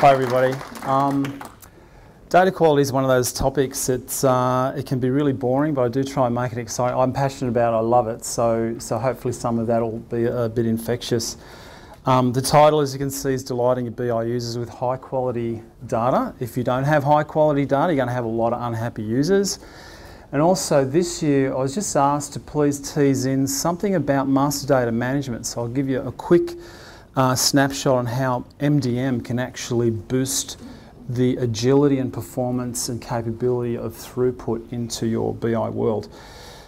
Hi, everybody. Data quality is one of those topics. It can be really boring, but I do try and make it exciting. I'm passionate about it. I love it. So hopefully some of that will be a bit infectious. The title, as you can see, is delighting your BI users with high quality data. If you don't have high quality data, you're going to have a lot of unhappy users. And also this year, I was just asked to please tease in something about master data management. So I'll give you a quick snapshot on how MDM can actually boost the agility and performance and capability of throughput into your BI world.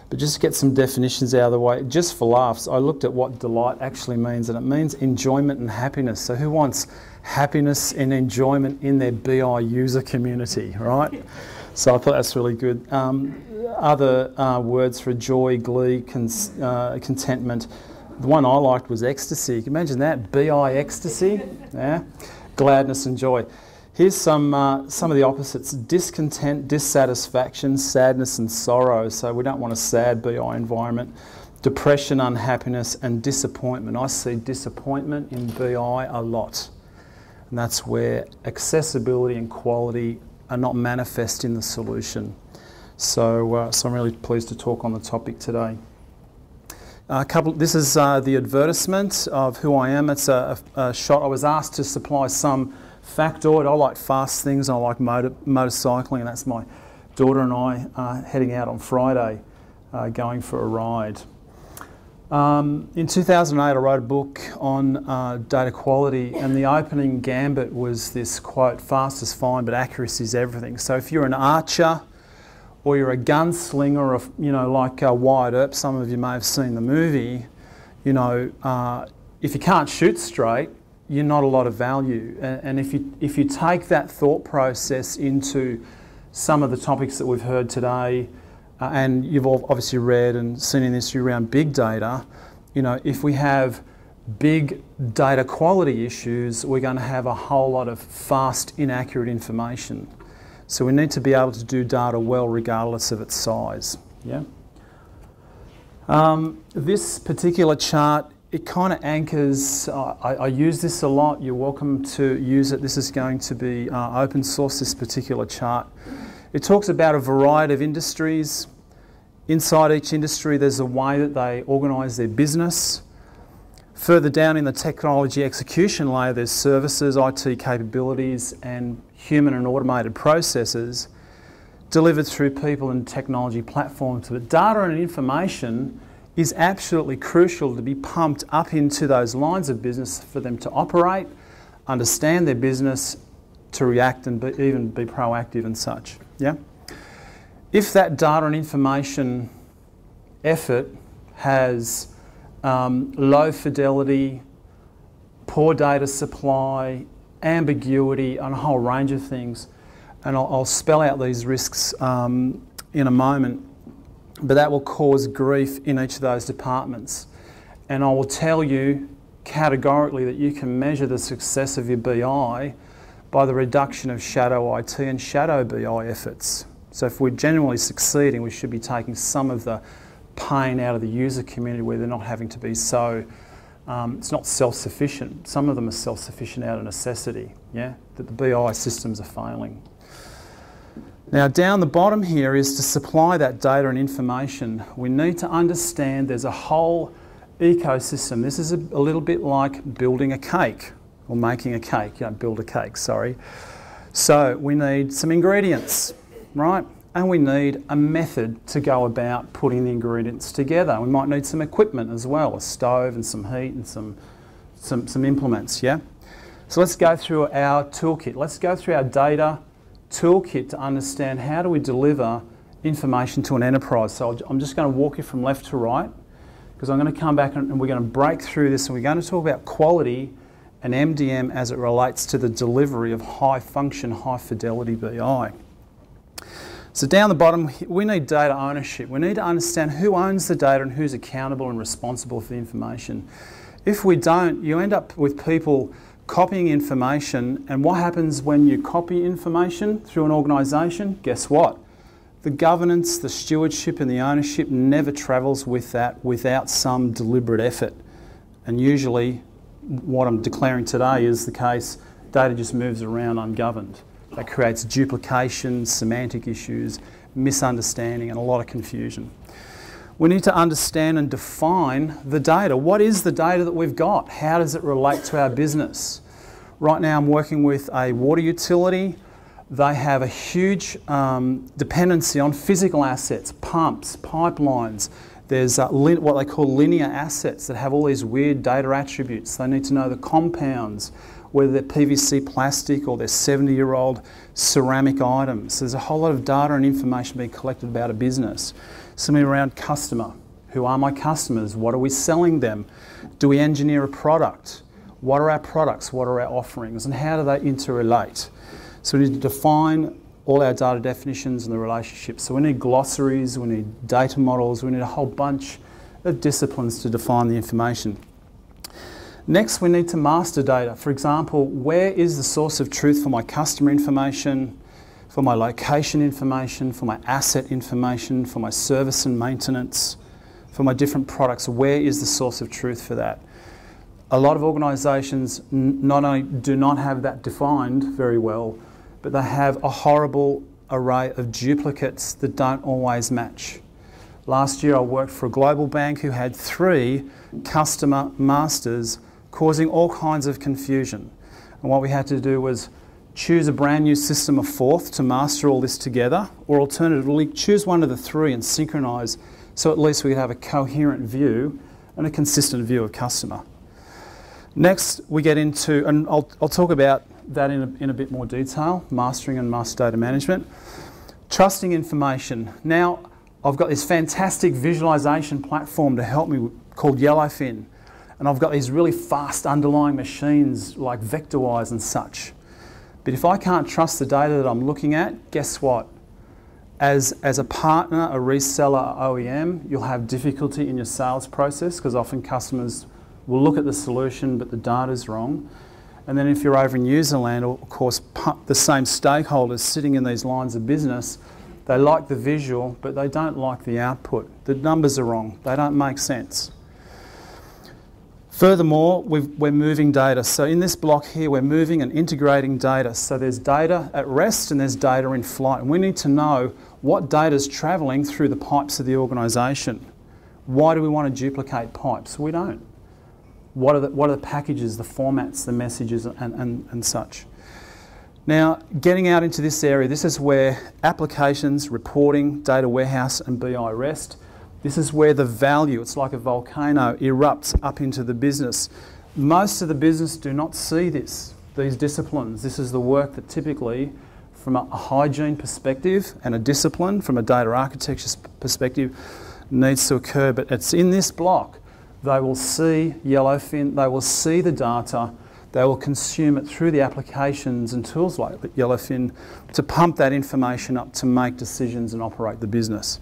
But just to get some definitions out of the way, just for laughs, I looked at what delight actually means, and it means enjoyment and happiness. So who wants happiness and enjoyment in their BI user community, right? So I thought that's really good. Other words for joy, glee, contentment. The one I liked was ecstasy. You can imagine that, BI ecstasy, yeah? Gladness and joy. Here's some of the opposites: discontent, dissatisfaction, sadness and sorrow. So we don't want a sad BI environment. Depression, unhappiness and disappointment. I see disappointment in BI a lot. And that's where accessibility and quality are not manifest in the solution. So I'm really pleased to talk on the topic today. This is the advertisement of who I am. It's a shot. I was asked to supply some factoid. I like fast things, and I like motorcycling, and that's my daughter and I heading out on Friday, going for a ride. In 2008 I wrote a book on data quality, and the opening gambit was this quote, "Fast is fine, but accuracy is everything." So if you're an archer, or you're a gunslinger, or, you know, like Wyatt Earp, some of you may have seen the movie, you know, if you can't shoot straight, you're not a lot of value. And if you take that thought process into some of the topics that we've heard today, and you've all obviously read and seen in this around big data, you know, if we have big data quality issues, we're going to have a whole lot of fast, inaccurate information. So we need to be able to do data well regardless of its size. Yeah. This particular chart, it kind of anchors, I use this a lot, you're welcome to use it. This is going to be open source, this particular chart. It talks about a variety of industries. Inside each industry there's a way that they organise their business. Further down in the technology execution layer there's services, IT capabilities and human and automated processes delivered through people and technology platforms. But data and information is absolutely crucial to be pumped up into those lines of business for them to operate, understand their business, to react and even be proactive and such. Yeah? If that data and information effort has low fidelity, poor data supply, ambiguity and a whole range of things, and I'll spell out these risks in a moment, but that will cause grief in each of those departments. And I will tell you categorically that you can measure the success of your BI by the reduction of shadow IT and shadow BI efforts. So if we're genuinely succeeding, we should be taking some of the pain out of the user community where they're not having to be so, it's not self-sufficient. Some of them are self-sufficient out of necessity, yeah? That the BI systems are failing. Now down the bottom here is to supply that data and information. We need to understand there's a whole ecosystem. This is a little bit like building a cake, or making a cake, you don't build a cake, sorry. So we need some ingredients, right? And we need a method to go about putting the ingredients together. We might need some equipment as well, a stove and some heat and some implements, yeah? So let's go through our toolkit. Let's go through our data toolkit to understand how do we deliver information to an enterprise. So I'm just going to walk you from left to right, because I'm going to come back and we're going to break through this, and we're going to talk about quality and MDM as it relates to the delivery of high function, high fidelity BI. So down the bottom, we need data ownership. We need to understand who owns the data and who's accountable and responsible for the information. If we don't, you end up with people copying information, and what happens when you copy information through an organisation? Guess what? The governance, the stewardship and the ownership never travels with that without some deliberate effort. And usually what I'm declaring today is the case, data just moves around ungoverned. That creates duplication, semantic issues, misunderstanding, and a lot of confusion. We need to understand and define the data. What is the data that we've got? How does it relate to our business? Right now I'm working with a water utility. They have a huge dependency on physical assets, pumps, pipelines. There's what they call linear assets that have all these weird data attributes. They need to know the compounds, whether they're PVC plastic or they're 70-year-old ceramic items. So there's a whole lot of data and information being collected about a business. Something around customer. Who are my customers? What are we selling them? Do we engineer a product? What are our products? What are our offerings? And how do they interrelate? So we need to define all our data definitions and the relationships. So we need glossaries, we need data models, we need a whole bunch of disciplines to define the information. Next, we need to master data. For example, where is the source of truth for my customer information, for my location information, for my asset information, for my service and maintenance, for my different products? Where is the source of truth for that? A lot of organisations not only do not have that defined very well, but they have a horrible array of duplicates that don't always match. Last year I worked for a global bank who had 3 customer masters, causing all kinds of confusion. And what we had to do was choose a brand new system, a fourth, to master all this together, or alternatively choose one of the 3 and synchronise so at least we could have a coherent view and a consistent view of customer. Next we get into, and I'll talk about that in a bit more detail, mastering and master data management. Trusting information. Now I've got this fantastic visualisation platform to help me called Yellowfin, and I've got these really fast underlying machines like VectorWise and such. But if I can't trust the data that I'm looking at, guess what? As a partner, a reseller, OEM, you'll have difficulty in your sales process because often customers will look at the solution but the data's wrong. And then if you're over in user land, or of course the same stakeholders sitting in these lines of business, they like the visual but they don't like the output. The numbers are wrong, they don't make sense. Furthermore, we're moving data. So in this block here, we're moving and integrating data. So there's data at rest and there's data in flight. And we need to know what data is travelling through the pipes of the organisation. Why do we want to duplicate pipes? We don't. What are the packages, the formats, the messages and such? Now, getting out into this area, this is where applications, reporting, data warehouse and BI rest. This is where the value, it's like a volcano, erupts up into the business. Most of the business do not see this, these disciplines. This is the work that typically, from a hygiene perspective and a discipline, from a data architecture perspective, needs to occur. But it's in this block. They will see Yellowfin, they will see the data, they will consume it through the applications and tools like Yellowfin to pump that information up to make decisions and operate the business.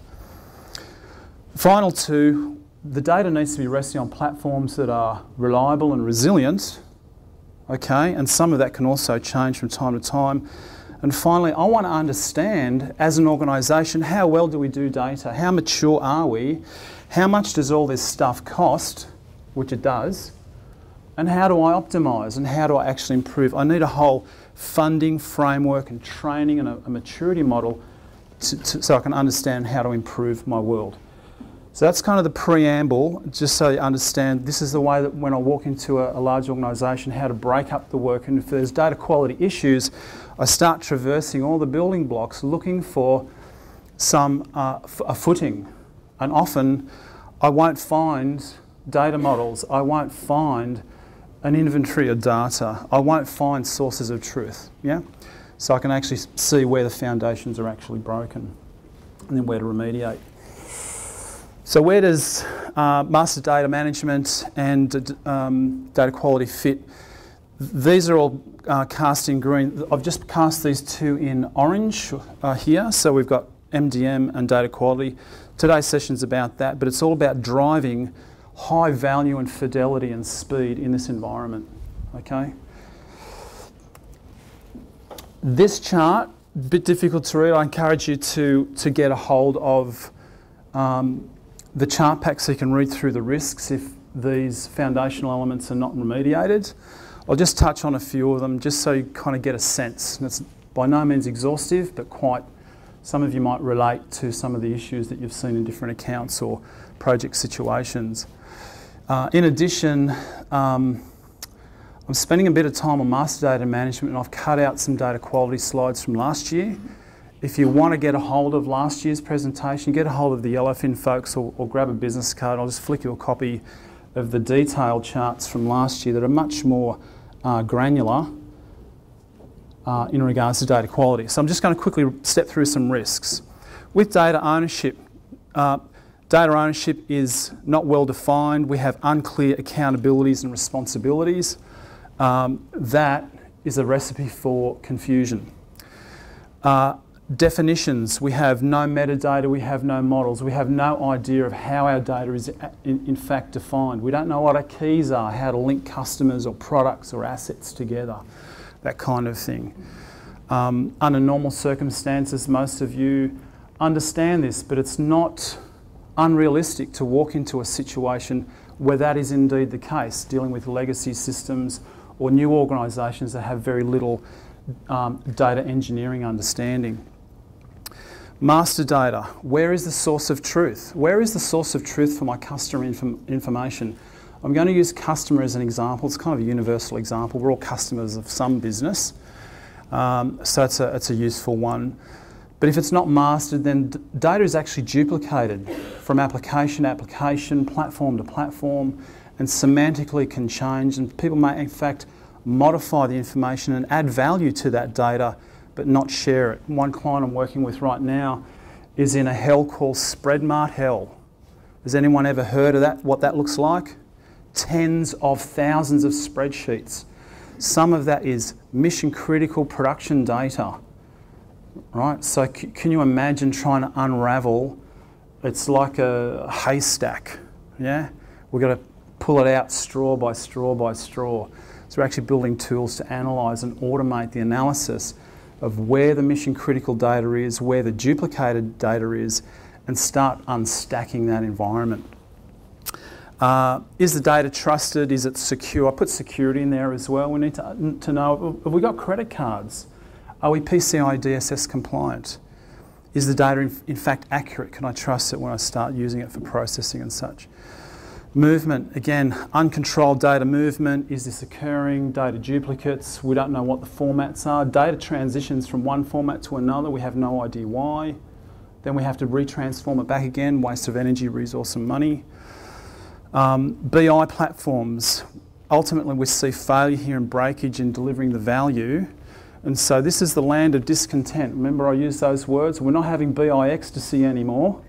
Final two, the data needs to be resting on platforms that are reliable and resilient, okay, and some of that can also change from time to time. And finally, I want to understand as an organisation, how well do we do data? How mature are we? How much does all this stuff cost, which it does, and how do I optimise and how do I actually improve? I need a whole funding framework and training and a maturity model so I can understand how to improve my world. So that's kind of the preamble, just so you understand this is the way that when I walk into a large organisation, how to break up the work, and if there's data quality issues, I start traversing all the building blocks looking for some a footing. And often I won't find data models, I won't find an inventory of data, I won't find sources of truth, yeah? So I can actually see where the foundations are actually broken and then where to remediate. So where does master data management and data quality fit? These are all cast in green. I've just cast these two in orange here. So we've got MDM and data quality. Today's session's about that, but it's all about driving high value and fidelity and speed in this environment, okay? This chart, a bit difficult to read. I encourage you to get a hold of the chart pack so you can read through the risks if these foundational elements are not remediated. I'll just touch on a few of them just so you kind of get a sense. And it's by no means exhaustive, but quite, some of you might relate to some of the issues that you've seen in different accounts or project situations. In addition, I'm spending a bit of time on master data management, and I've cut out some data quality slides from last year. If you want to get a hold of last year's presentation, get a hold of the Yellowfin folks, or grab a business card. I'll just flick you a copy of the detailed charts from last year that are much more granular in regards to data quality. So I'm just going to quickly step through some risks. With data ownership is not well defined. We have unclear accountabilities and responsibilities. That is a recipe for confusion. Definitions, we have no metadata, we have no models, we have no idea of how our data is in fact defined. We don't know what our keys are, how to link customers or products or assets together, that kind of thing. Under normal circumstances, most of you understand this, but it's not unrealistic to walk into a situation where that is indeed the case, dealing with legacy systems or new organisations that have very little data engineering understanding. Master data, where is the source of truth? Where is the source of truth for my customer information? I'm going to use customer as an example. It's kind of a universal example. We're all customers of some business, so it's a useful one. But if it's not mastered, then data is actually duplicated from application to application, platform to platform, and semantically can change, and people may in fact modify the information and add value to that data but not share it. One client I'm working with right now is in a hell called Spreadmart hell. Has anyone ever heard of that, what that looks like? Tens of thousands of spreadsheets. Some of that is mission critical production data, right? So can you imagine trying to unravel? It's like a haystack, yeah? We've got to pull it out straw by straw by straw. So we're actually building tools to analyse and automate the analysis of where the mission critical data is, where the duplicated data is, and start unstacking that environment. Is the data trusted? Is it secure? I put security in there as well. We need to know, have we got credit cards? Are we PCI DSS compliant? Is the data in fact accurate? Can I trust it when I start using it for processing and such? Movement, again, uncontrolled data movement. Is this occurring? Data duplicates. We don't know what the formats are. Data transitions from one format to another. We have no idea why. Then we have to retransform it back again. Waste of energy, resource and money. BI platforms. Ultimately, we see failure here and breakage in delivering the value. And so this is the land of discontent. Remember I used those words? We're not having BI ecstasy anymore.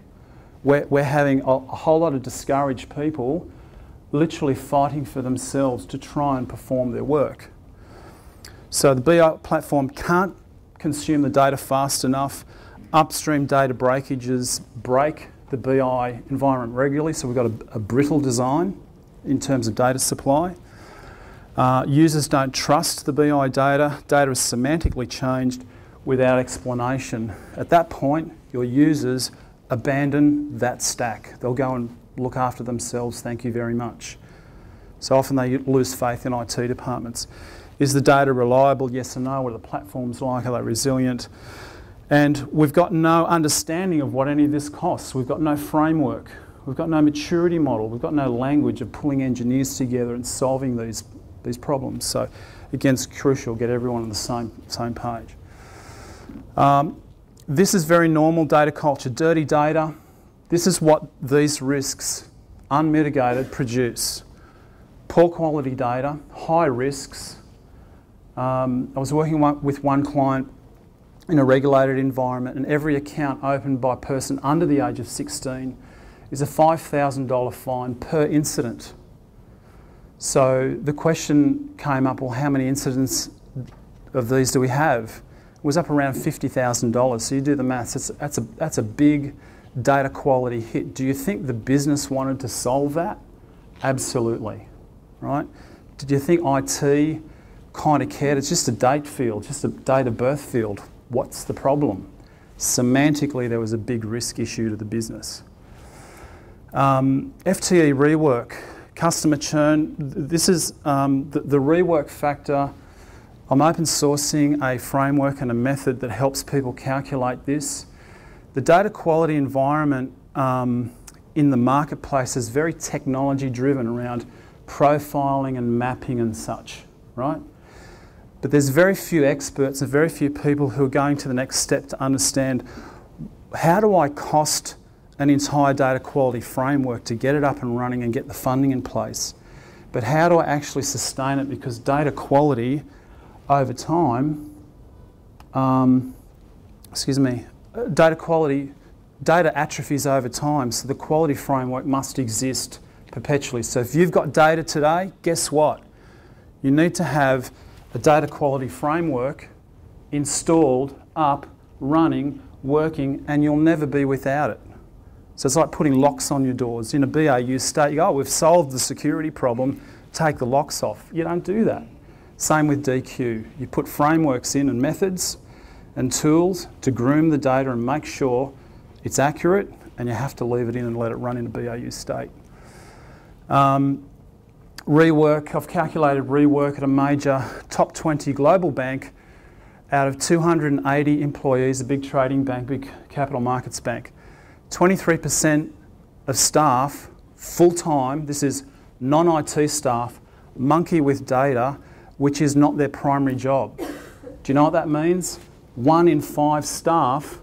We're having a whole lot of discouraged people literally fighting for themselves to try and perform their work. So the BI platform can't consume the data fast enough. Upstream data breakages break the BI environment regularly, so we've got a brittle design in terms of data supply. Users don't trust the BI data. Data is semantically changed without explanation. At that point, your users abandon that stack. They'll go and look after themselves, thank you very much. So often they lose faith in IT departments. Is the data reliable, yes or no? What are the platforms like? Are they resilient? And we've got no understanding of what any of this costs. We've got no framework. We've got no maturity model. We've got no language of pulling engineers together and solving these problems. So again, it's crucial, get everyone on the same page. This is very normal data culture, dirty data. This is what these risks, unmitigated, produce. Poor quality data, high risks. I was working with one client in a regulated environment, and every account opened by a person under the age of 16 is a $5,000 fine per incident. So the question came up, well, how many incidents of these do we have? Was up around $50,000, so you do the maths, that's a big data quality hit. Do you think the business wanted to solve that? Absolutely, right? Did you think IT kind of cared? It's just a date field, just a date of birth field. What's the problem? Semantically, there was a big risk issue to the business. FTE rework, Customer churn, this is the rework factor. I'm open sourcing a framework and a method that helps people calculate this. The data quality environment in the marketplace is very technology driven around profiling and mapping and such, right? But there's very few experts and very few people who are going to the next step to understand, how do I cost an entire data quality framework to get it up and running and get the funding in place? But how do I actually sustain it? Because data quality over time, data atrophies over time, so the quality framework must exist perpetually. So if you've got data today, guess what? You need to have a data quality framework installed, up, running, working, and you'll never be without it. So it's like putting locks on your doors. In a BAU state, you go, oh, we've solved the security problem, take the locks off. You don't do that. Same with DQ. You put frameworks in and methods and tools to groom the data and make sure it's accurate, and you have to leave it in and let it run in a BAU state. Rework, I've calculated rework at a major top 20 global bank out of 280 employees, a big trading bank, big capital markets bank. 23% of staff, full-time, this is non-IT staff, monkey with data, which is not their primary job. Do you know what that means? 1 in 5 staff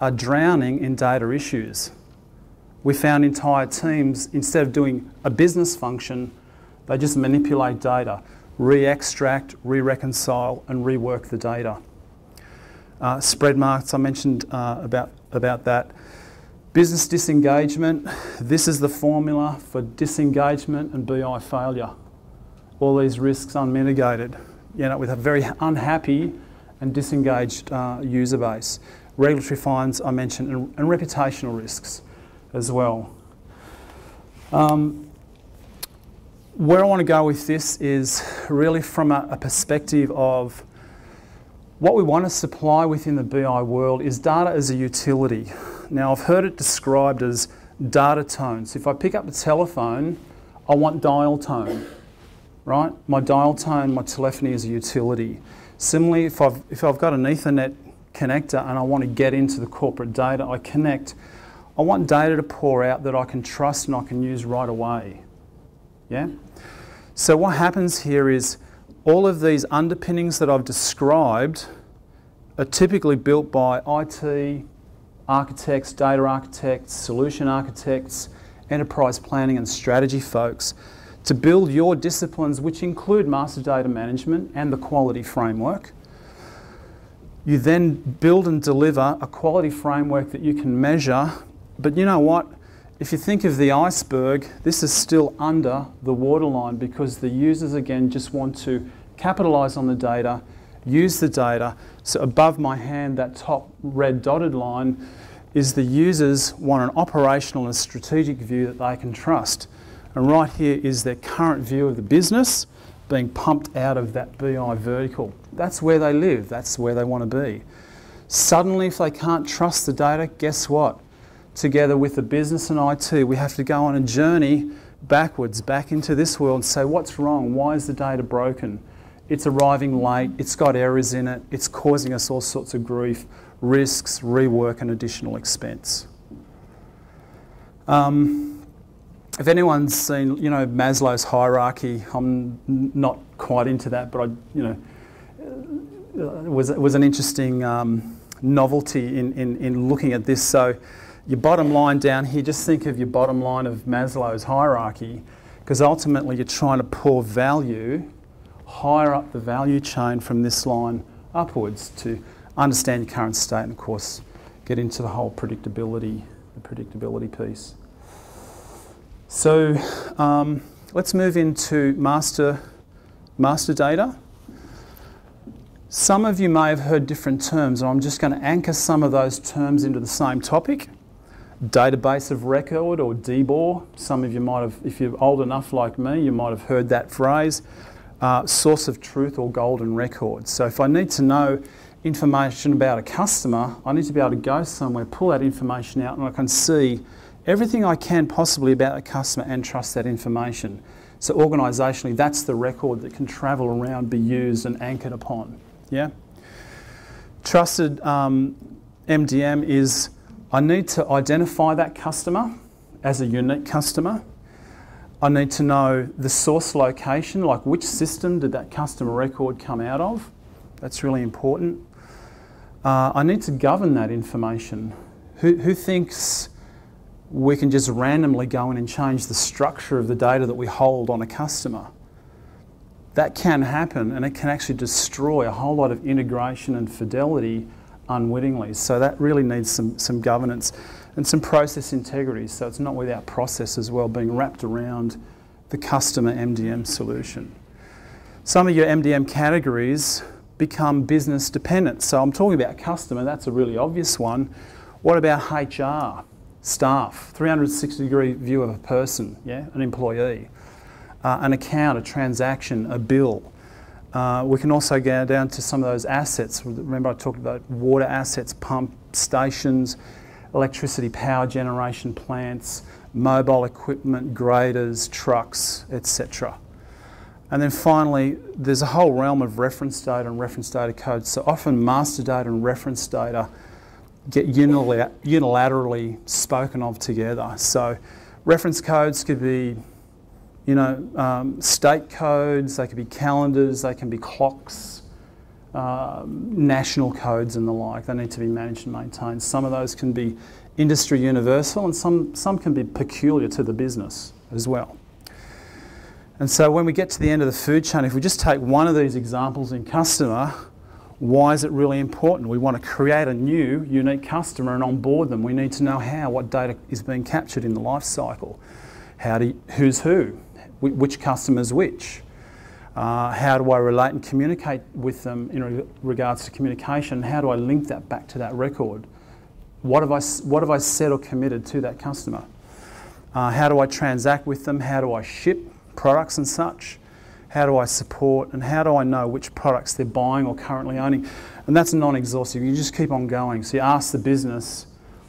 are drowning in data issues. We found entire teams, instead of doing a business function, they just manipulate data, re-extract, re-reconcile, and rework the data. Spread markets, I mentioned about that. Business disengagement, this is the formula for disengagement and BI failure. All these risks unmitigated, you know, with a very unhappy and disengaged user base. Regulatory fines, I mentioned, and reputational risks as well. Where I want to go with this is really from a perspective of what we want to supply within the BI world is data as a utility. Now, I've heard it described as data tones. If I pick up the telephone, I want dial tone, right? My dial tone, my telephony is a utility. Similarly, if I've got an Ethernet connector and I want to get into the corporate data I connect, I want data to pour out that I can trust and I can use right away, yeah? So what happens here is all of these underpinnings that I've described are typically built by IT, architects, data architects, solution architects, enterprise planning and strategy folks to build your disciplines, which include master data management and the quality framework. You then build and deliver a quality framework that you can measure, but you know what? If you think of the iceberg, this is still under the waterline because the users, again, just want to capitalize on the data, use the data. So above my hand, that top red dotted line is the users want an operational and strategic view that they can trust. And right here is their current view of the business being pumped out of that BI vertical. That's where they live. That's where they want to be. Suddenly, if they can't trust the data, guess what? Together with the business and IT, we have to go on a journey backwards, back into this world and say, what's wrong? Why is the data broken? It's arriving late, it's got errors in it, it's causing us all sorts of grief, risks, rework and additional expense. If anyone's seen, you know, Maslow's Hierarchy, I'm not quite into that, but I, you know, it was an interesting novelty in looking at this. So your bottom line down here, just think of your bottom line of Maslow's hierarchy, because ultimately you're trying to pour value higher up the value chain from this line upwards to understand your current state and, of course, get into the whole predictability, the predictability piece. So let's move into master data. Some of you may have heard different terms, and I'm just going to anchor some of those terms into the same topic. Database of record, or DBOR. Some of you might have, if you're old enough like me, you might have heard that phrase. Source of truth, or golden record. So if I need to know information about a customer, I need to be able to go somewhere, pull that information out, and I can see everything I can possibly about the customer and trust that information. So organisationally, that's the record that can travel around, be used and anchored upon. Yeah? Trusted MDM is, I need to identify that customer as a unique customer. I need to know the source location, like which system did that customer record come out of. That's really important. I need to govern that information. Who thinks we can just randomly go in and change the structure of the data that we hold on a customer? That can happen, and it can actually destroy a whole lot of integration and fidelity unwittingly. So that really needs some governance and some process integrity, so it's not without process as well being wrapped around the customer MDM solution. Some of your MDM categories become business dependent. So I'm talking about customer, that's a really obvious one. What about HR? Staff, 360-degree view of a person, yeah, an employee. An account, a transaction, a bill. We can also go down to some of those assets. Remember I talked about water assets, pump stations, electricity power generation plants, mobile equipment, graders, trucks, etc. And then finally, there's a whole realm of reference data and reference data codes. So often master data and reference data get unilaterally spoken of together. So reference codes could be, you know, state codes, they could be calendars, they can be clocks, national codes and the like. They need to be managed and maintained. Some of those can be industry universal, and some can be peculiar to the business as well. And so when we get to the end of the food chain, if we just take one of these examples in customer, why is it really important? We want to create a new, unique customer and onboard them. We need to know how, what data is being captured in the life cycle. How do you, who's who? Which customer's which? How do I relate and communicate with them in regards to communication? How do I link that back to that record? What have I said or committed to that customer? How do I transact with them? How do I ship products and such? How do I support, and how do I know which products they're buying or currently owning? And that's non-exhaustive, you just keep on going. So you ask the business,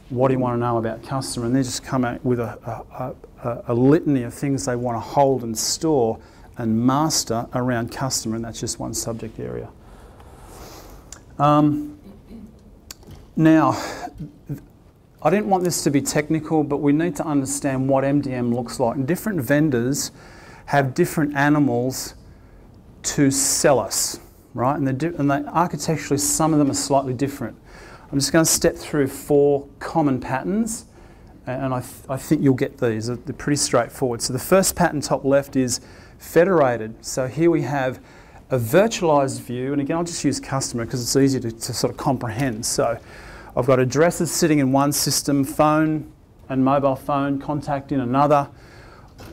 what do you want to know about customer? And they just come out with a litany of things they want to hold and store and master around customer, and that's just one subject area. Now, I didn't want this to be technical, but we need to understand what MDM looks like. And different vendors have different animals to sell us, right? And they architecturally, some of them are slightly different. I'm just going to step through four common patterns, and I think you'll get these. They're pretty straightforward. So the first pattern, top left, is federated. So here we have a virtualized view, and again, I'll just use customer because it's easier to sort of comprehend. So I've got addresses sitting in one system, phone and mobile phone, contact in another.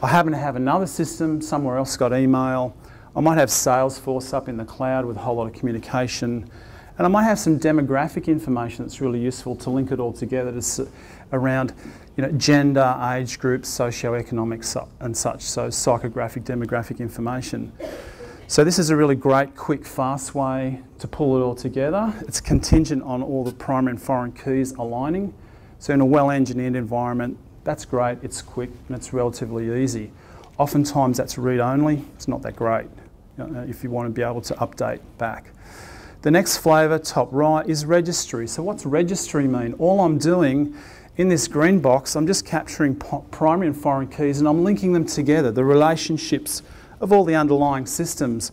I happen to have another system, somewhere else got email. I might have Salesforce up in the cloud with a whole lot of communication. And I might have some demographic information that's really useful to link it all together to around, you know, gender, age groups, socioeconomics and such, so psychographic, demographic information. So this is a really great, quick, fast way to pull it all together. It's contingent on all the primary and foreign keys aligning. So in a well-engineered environment, that's great, it's quick, and it's relatively easy. Oftentimes that's read-only, it's not that great, you know, if you want to be able to update back. The next flavour, top right, is registry. So what's registry mean? All I'm doing in this green box, I'm just capturing primary and foreign keys, and I'm linking them together, the relationships of all the underlying systems.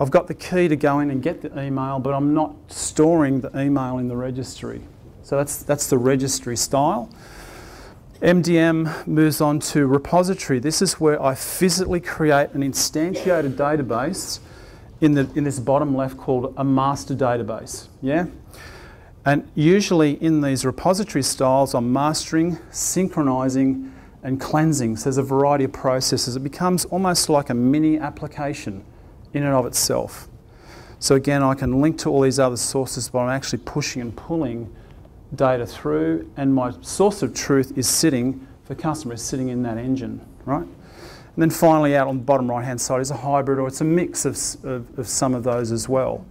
I've got the key to go in and get the email, but I'm not storing the email in the registry. So that's the registry style. MDM moves on to repository. This is where I physically create an instantiated database in this bottom left called a master database, yeah? And usually in these repository styles, I'm mastering, synchronizing, and cleansing. So there's a variety of processes. It becomes almost like a mini application in and of itself. So again, I can link to all these other sources, but I'm actually pushing and pulling data through, and my source of truth is sitting, for customers, sitting in that engine, right? And then finally out on the bottom right hand side is a hybrid, or it's a mix of some of those as well.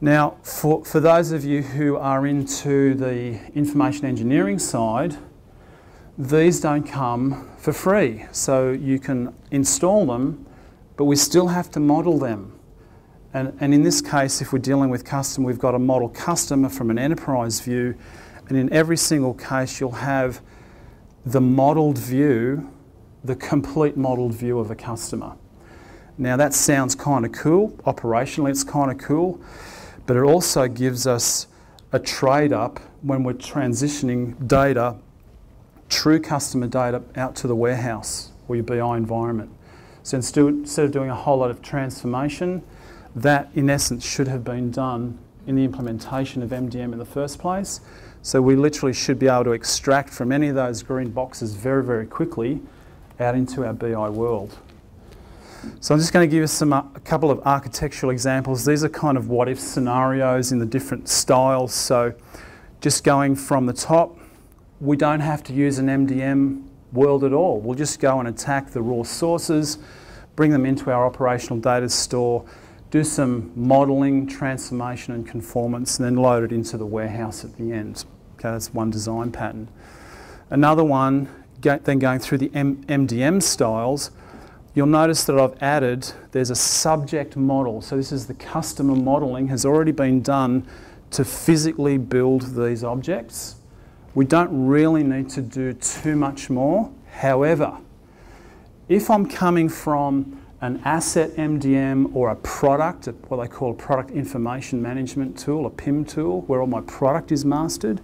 Now for those of you who are into the information engineering side, these don't come for free. So you can install them, but we still have to model them. And in this case, if we're dealing with customer, we've got to model customer from an enterprise view. And in every single case, you'll have the modeled view, the complete modeled view of a customer. Now that sounds kind of cool. Operationally, it's kind of cool, but it also gives us a trade-up when we're transitioning data, true customer data, out to the warehouse or your BI environment. So instead of doing a whole lot of transformation, that in essence should have been done in the implementation of MDM in the first place. So we literally should be able to extract from any of those green boxes very, very quickly out into our BI world. So I'm just going to give you a couple of architectural examples. These are kind of what-if scenarios in the different styles. So just going from the top, we don't have to use an MDM world at all. We'll just go and attack the raw sources, bring them into our operational data store, do some modelling, transformation and conformance, and then load it into the warehouse at the end. Okay, that's one design pattern. Another one, then going through the MDM styles, you'll notice that I've added, there's a subject model. So this is the customer modelling has already been done to physically build these objects. We don't really need to do too much more. However, if I'm coming from an asset MDM or a product, what they call a product information management tool, a PIM tool, where all my product is mastered.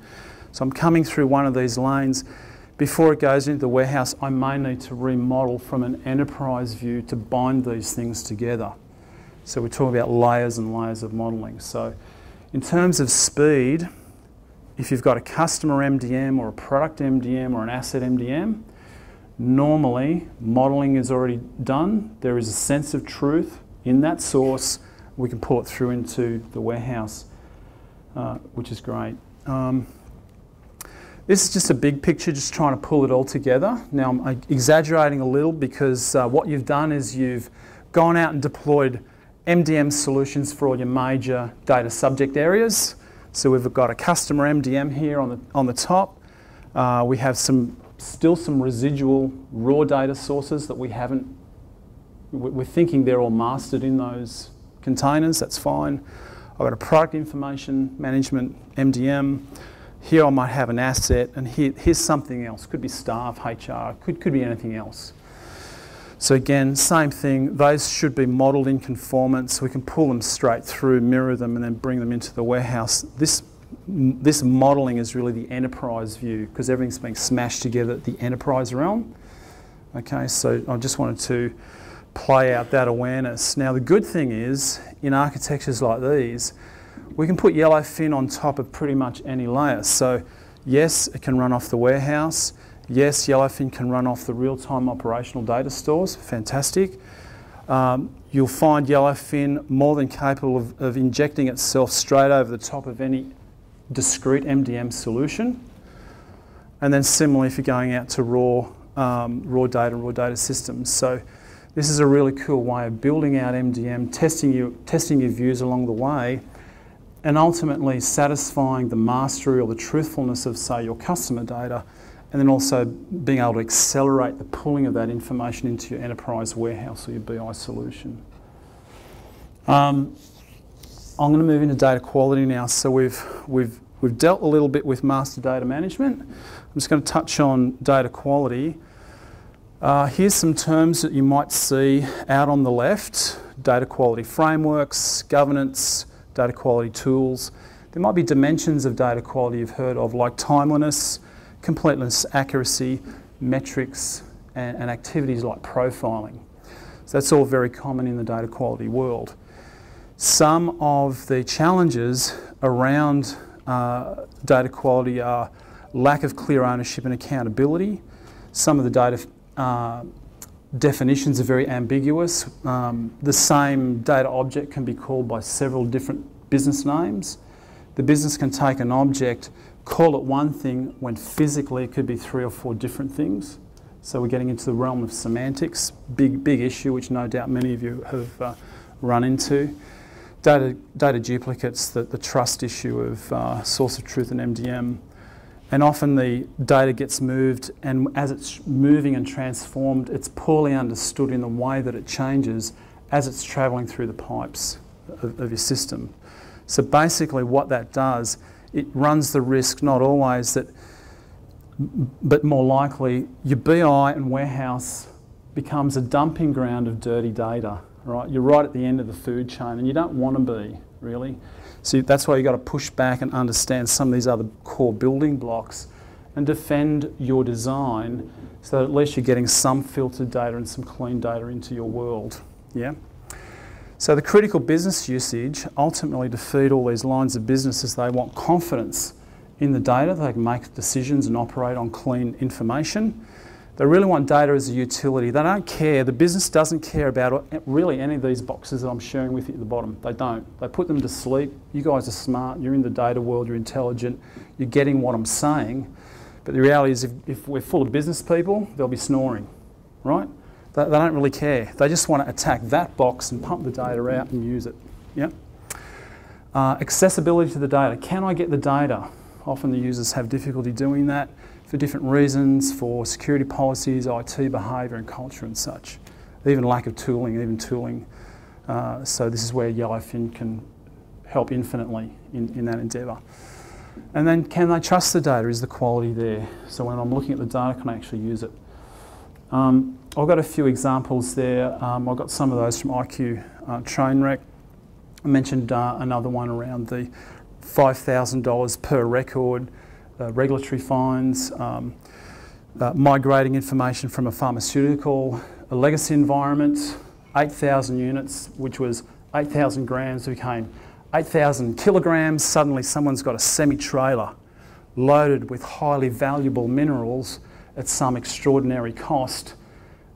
So I'm coming through one of these lanes. Before it goes into the warehouse, I may need to remodel from an enterprise view to bind these things together. So we're talking about layers and layers of modelling. So in terms of speed, if you've got a customer MDM or a product MDM or an asset MDM, normally modelling is already done. There is a sense of truth in that source. We can pull it through into the warehouse, which is great. This is just a big picture, just trying to pull it all together. Now I'm exaggerating a little because what you've done is you've gone out and deployed MDM solutions for all your major data subject areas. So we've got a customer MDM here on the top. We have still some residual raw data sources that we haven't, we're thinking they're all mastered in those containers, that's fine. I've got a product information management MDM. Here I might have an asset, and here's something else. Could be staff, HR, could be anything else. So again, same thing. Those should be modelled in conformance. We can pull them straight through, mirror them, and then bring them into the warehouse. This modelling is really the enterprise view because everything's being smashed together at the enterprise realm. Okay, so I just wanted to play out that awareness. Now the good thing is, in architectures like these, we can put Yellowfin on top of pretty much any layer. So yes, it can run off the warehouse. Yes, Yellowfin can run off the real-time operational data stores. Fantastic. You'll find Yellowfin more than capable of injecting itself straight over the top of any discrete MDM solution. And then similarly, if you're going out to raw data systems. So this is a really cool way of building out MDM, testing your views along the way, and ultimately satisfying the mastery or the truthfulness of, say, your customer data, and then also being able to accelerate the pulling of that information into your enterprise warehouse or your BI solution. I'm going to move into data quality now. So we've dealt a little bit with master data management. I'm just going to touch on data quality. Here's some terms that you might see out on the left: data quality frameworks, governance, data quality tools. There might be dimensions of data quality you've heard of, like timeliness, completeness, accuracy, metrics, and activities like profiling. So that's all very common in the data quality world. Some of the challenges around data quality are lack of clear ownership and accountability. Some of the data definitions are very ambiguous. The same data object can be called by several different business names. The business can take an object, call it one thing, when physically it could be 3 or 4 different things. So we're getting into the realm of semantics, big issue, which no doubt many of you have run into. Data duplicates, the trust issue of source of truth and MDM. And often the data gets moved, and as it's moving and transformed, it's poorly understood in the way that it changes as it's travelling through the pipes of your system. So basically what that does, it runs the risk, not always, that, but more likely, your BI and warehouse becomes a dumping ground of dirty data, right? You're right at the end of the food chain, and you don't want to be, really. So that's why you've got to push back and understand some of these other core building blocks and defend your design so that at least you're getting some filtered data and some clean data into your world, yeah? So the critical business usage, ultimately to feed all these lines of businesses, they want confidence in the data. They can make decisions and operate on clean information. They really want data as a utility. They don't care, the business doesn't care about really any of these boxes that I'm sharing with you at the bottom. They don't. They put them to sleep. You guys are smart, you're in the data world, you're intelligent, you're getting what I'm saying. But the reality is if we're full of business people, they'll be snoring, right? They don't really care. They just want to attack that box and pump the data out and use it. Yeah. Accessibility to the data. Can I get the data? Often the users have difficulty doing that for different reasons, for security policies, IT behaviour and culture and such. Even lack of tooling, so this is where Yellowfin can help infinitely in that endeavour. And then can they trust the data? Is the quality there? So when I'm looking at the data, can I actually use it? I've got a few examples there. I've got some of those from IQ Trainwreck. I mentioned another one around the $5,000 per record, regulatory fines, migrating information from a pharmaceutical, a legacy environment, 8,000 units, which was 8,000 grams, became 8,000 kilograms. Suddenly someone's got a semi-trailer loaded with highly valuable minerals at some extraordinary cost.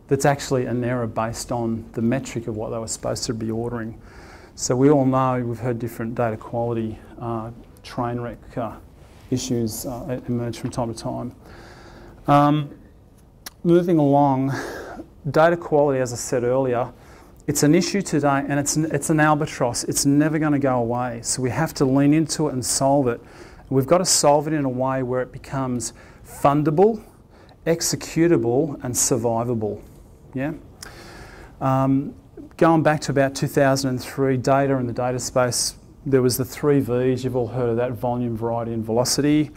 That's actually an error based on the metric of what they were supposed to be ordering. So we all know, we've heard different data quality train wreck issues emerge from time to time. Moving along, data quality, as I said earlier, it's an issue today and it's an albatross. It's never going to go away. So we have to lean into it and solve it. We've got to solve it in a way where it becomes fundable, executable and survivable. Yeah? Going back to about 2003, data in the data space, there was the 3 V's, you've all heard of that, volume, variety and velocity.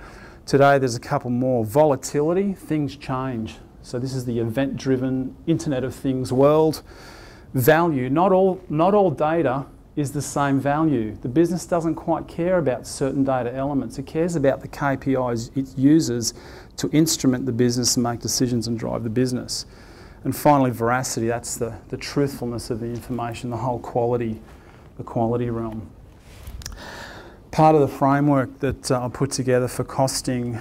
Today there's a couple more. Volatility, things change. So this is the event-driven Internet of Things world. Value, not all data is the same value. The business doesn't quite care about certain data elements. It cares about the KPIs it uses to instrument the business and make decisions and drive the business. And finally, veracity, that's the truthfulness of the information, the whole quality, the quality realm. Part of the framework that I put together for costing,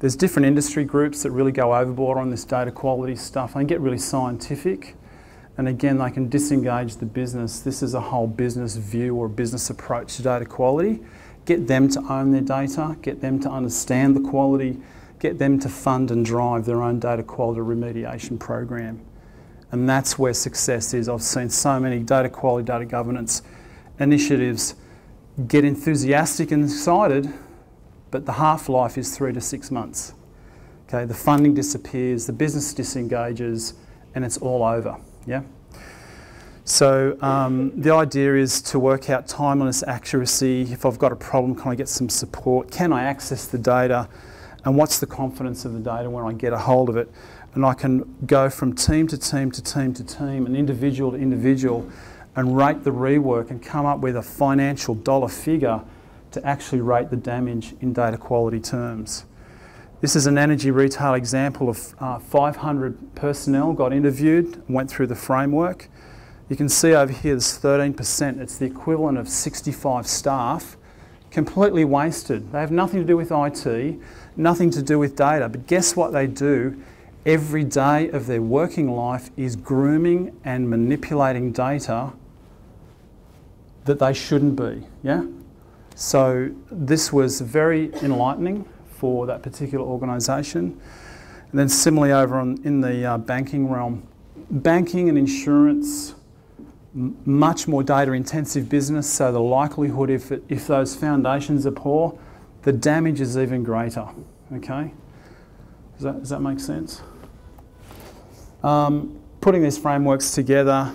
there's different industry groups that really go overboard on this data quality stuff and get really scientific. And again, they can disengage the business. This is a whole business view or business approach to data quality. Get them to own their data, get them to understand the quality, get them to fund and drive their own data quality remediation program. And that's where success is. I've seen so many data quality, data governance initiatives get enthusiastic and excited, but the half-life is 3 to 6 months. Okay, the funding disappears, the business disengages, and it's all over. Yeah. So the idea is to work out timeliness, accuracy. If I've got a problem, can I get some support? Can I access the data? And what's the confidence of the data when I get a hold of it? And I can go from team to team to team to team and individual to individual and rate the rework and come up with a financial dollar figure to actually rate the damage in data quality terms. This is an energy retail example of 500 personnel got interviewed and went through the framework. You can see over here there's 13%. It's the equivalent of 65 staff completely wasted. They have nothing to do with IT, nothing to do with data, but guess what they do? Every day of their working life is grooming and manipulating data that they shouldn't be. Yeah? So this was very enlightening for that particular organisation. And then similarly over in the banking realm, banking and insurance, much more data intensive business, so the likelihood if those foundations are poor, the damage is even greater, okay? Does that make sense? Putting these frameworks together,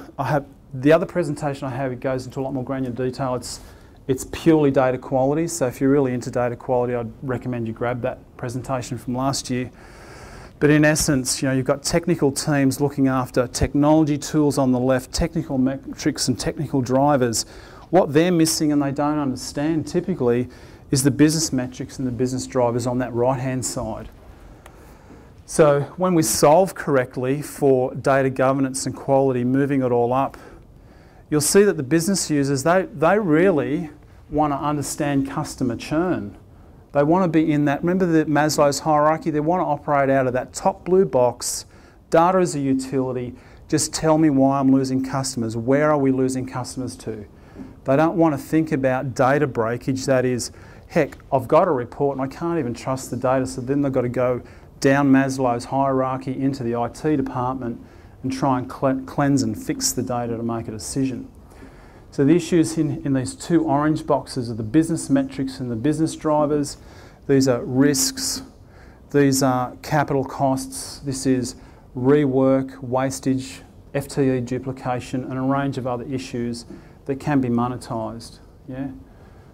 the other presentation I have, it goes into a lot more granular detail. It's purely data quality, so if you're really into data quality, I'd recommend you grab that presentation from last year. But in essence, you know, you've got technical teams looking after technology tools on the left, technical metrics and technical drivers. What they're missing and they don't understand typically is the business metrics and the business drivers on that right-hand side. So when we solve correctly for data governance and quality, moving it all up, you'll see that the business users, they really want to understand customer churn. They want to be in that, remember the Maslow's hierarchy, they want to operate out of that top blue box, data is a utility, just tell me why I'm losing customers, where are we losing customers to? They don't want to think about data breakage, that is, heck, I've got a report and I can't even trust the data, so then they've got to go down Maslow's hierarchy into the IT department and try and cleanse and fix the data to make a decision. So the issues in these two orange boxes are the business metrics and the business drivers. These are risks, these are capital costs, this is rework, wastage, FTE duplication and a range of other issues that can be monetised. Yeah?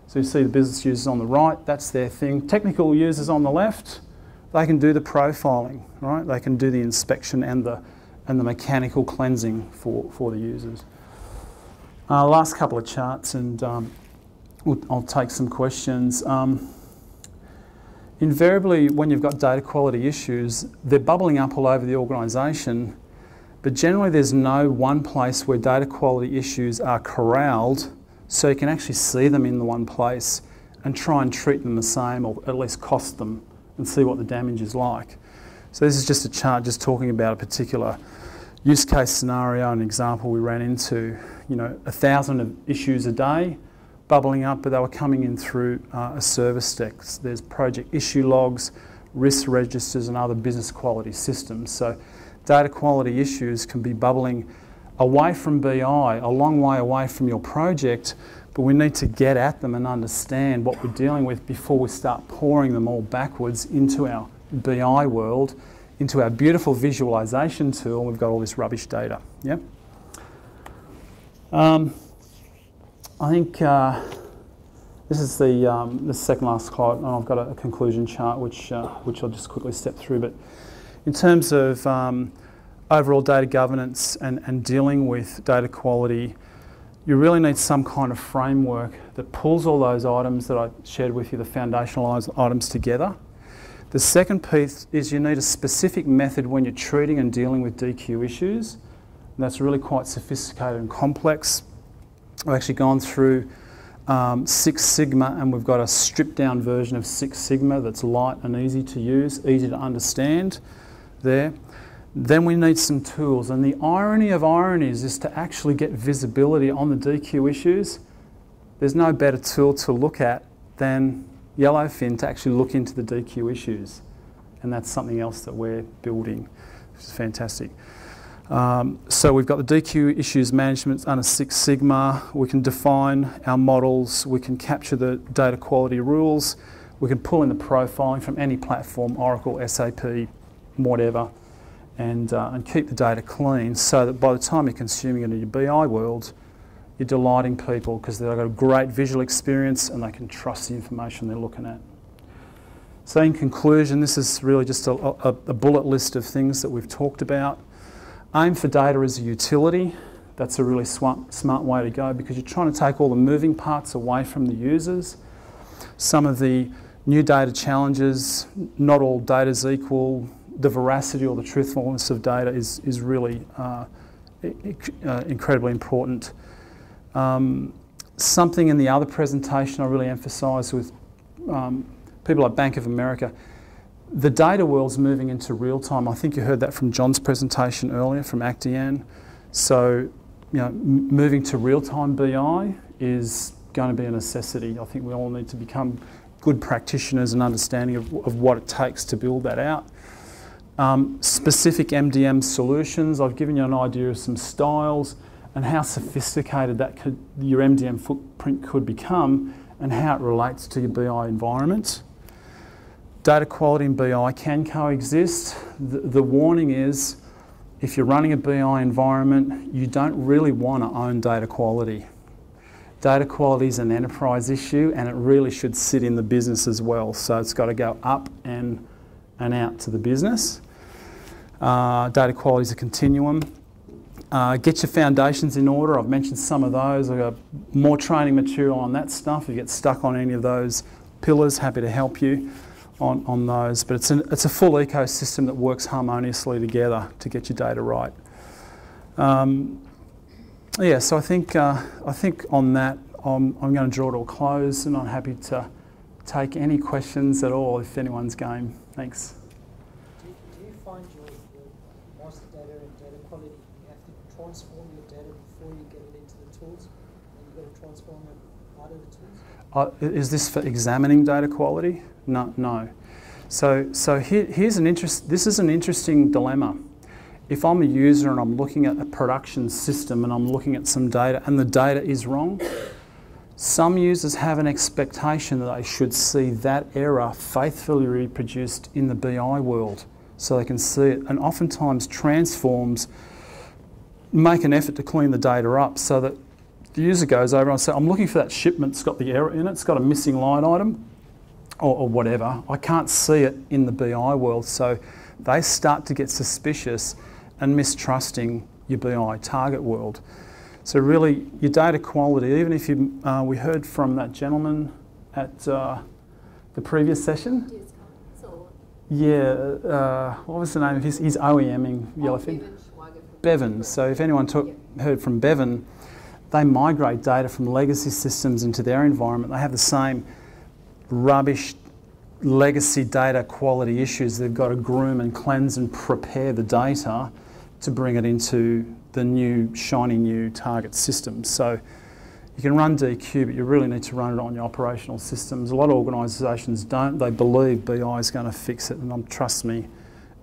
So you see the business users on the right, that's their thing. Technical users on the left, they can do the profiling, right? They can do the inspection and the mechanical cleansing for the users. Last couple of charts and I'll take some questions. Invariably when you've got data quality issues, they're bubbling up all over the organisation, but generally there's no one place where data quality issues are corralled so you can actually see them in the one place and try and treat them the same or at least cost them and see what the damage is like. So this is just a chart just talking about a particular use case scenario, an example we ran into, you know, 1,000 issues a day bubbling up, but they were coming in through a service desk. So there's project issue logs, risk registers and other business quality systems. So data quality issues can be bubbling away from BI, a long way away from your project, but we need to get at them and understand what we're dealing with before we start pouring them all backwards into our BI world, into our beautiful visualization tool, and we've got all this rubbish data. Yeah? I think this is the second last slide, and I've got a conclusion chart which I'll just quickly step through. But in terms of overall data governance and dealing with data quality, you really need some kind of framework that pulls all those items that I shared with you, the foundational items together. The second piece is you need a specific method when you're treating and dealing with DQ issues. And that's really quite sophisticated and complex. I've actually gone through Six Sigma and we've got a stripped down version of Six Sigma that's light and easy to use, easy to understand there. Then we need some tools. And the irony of ironies is to actually get visibility on the DQ issues. There's no better tool to look at than Yellowfin to actually look into the DQ issues, and that's something else that we're building, which is fantastic. So we've got the DQ issues management under Six Sigma, we can define our models, we can capture the data quality rules, we can pull in the profiling from any platform, Oracle, SAP, whatever, and keep the data clean so that by the time you're consuming it in your BI world, you're delighting people because they've got a great visual experience and they can trust the information they're looking at. So in conclusion, this is really just a bullet list of things that we've talked about. Aim for data as a utility. That's a really smart way to go because you're trying to take all the moving parts away from the users. Some of the new data challenges, not all data is equal. The veracity or the truthfulness of data is really incredibly important. Something in the other presentation I really emphasised with people like Bank of America, the data world's moving into real time. I think you heard that from John's presentation earlier from Actian. So, you know, moving to real time BI is going to be a necessity. I think we all need to become good practitioners and understanding of what it takes to build that out. Specific MDM solutions, I've given you an idea of some styles and how sophisticated that your MDM footprint could become and how it relates to your BI environment. Data quality and BI can coexist. The warning is, if you're running a BI environment, you don't really want to own data quality. Data quality is an enterprise issue, and it really should sit in the business as well. So it's got to go up and out to the business. Data quality is a continuum. Get your foundations in order. I've mentioned some of those. I've got more training material on that stuff. If you get stuck on any of those pillars, happy to help you on those. But it's a full ecosystem that works harmoniously together to get your data right. Yeah, so I think on that I'm going to draw it all close, and I'm happy to take any questions at all if anyone's game. Thanks. Do you find your master data and data quality, you have to transform your data before you get it into the tools, and you've got to transform it out of the tools? Is this for examining data quality? No. So here's this is an interesting dilemma. If I'm a user and I'm looking at a production system and I'm looking at some data and the data is wrong, some users have an expectation that they should see that error faithfully reproduced in the BI world so they can see it, and oftentimes transforms make an effort to clean the data up so that the user goes over and says, I'm looking for that shipment, it's got the error in it, it's got a missing line item or whatever. I can't see it in the BI world, so they start to get suspicious and mistrusting your BI target world. So really, your data quality, even if you, we heard from that gentleman at the previous session. Yeah, what was the name of his? He's OEMing Yellowfin. Bevan. So if anyone heard from Bevan, they migrate data from legacy systems into their environment. They have the same rubbish legacy data quality issues. They've got to groom and cleanse and prepare the data to bring it into the new, shiny new target system. So you can run DQ, but you really need to run it on your operational systems. A lot of organisations don't. They believe BI is going to fix it, and trust me,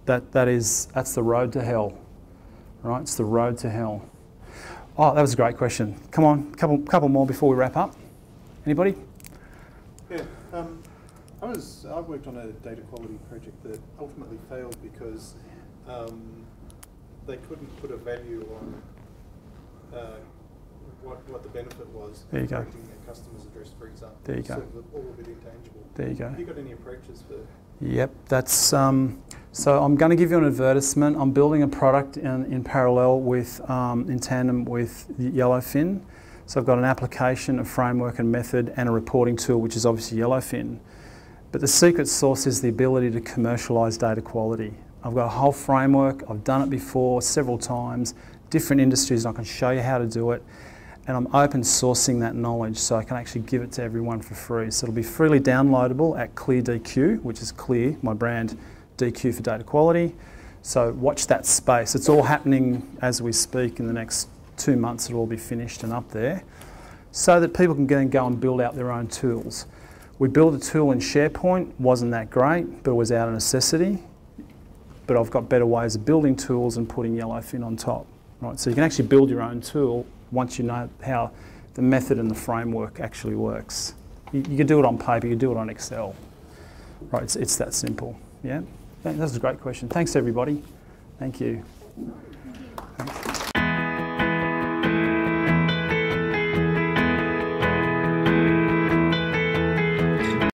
that's the road to hell, right? It's the road to hell. Oh, that was a great question. Come on, couple more before we wrap up. Anybody? Yeah. I worked on a data quality project that ultimately failed because they couldn't put a value on what the benefit was. There you go. A customer's address, for example. There you go. So all of it intangible. There you go. Have you got any approaches for? Yep. That's so I'm going to give you an advertisement. I'm building a product in parallel with in tandem with Yellowfin. So I've got an application, a framework and method, and a reporting tool, which is obviously Yellowfin. But the secret sauce is the ability to commercialise data quality. I've got a whole framework, I've done it before several times, different industries, and I can show you how to do it. And I'm open sourcing that knowledge, so I can actually give it to everyone for free. So it'll be freely downloadable at ClearDQ, which is Clear, my brand, DQ for data quality. So watch that space. It's all happening as we speak. In the next 2 months it'll all be finished and up there, so that people can then go and build out their own tools. We built a tool in SharePoint, wasn't that great, but it was out of necessity. But I've got better ways of building tools and putting Yellowfin on top. Right, so you can actually build your own tool once you know how the method and the framework actually works. You can do it on paper, you can do it on Excel. Right, it's that simple. Yeah, that was a great question. Thanks everybody. Thank you.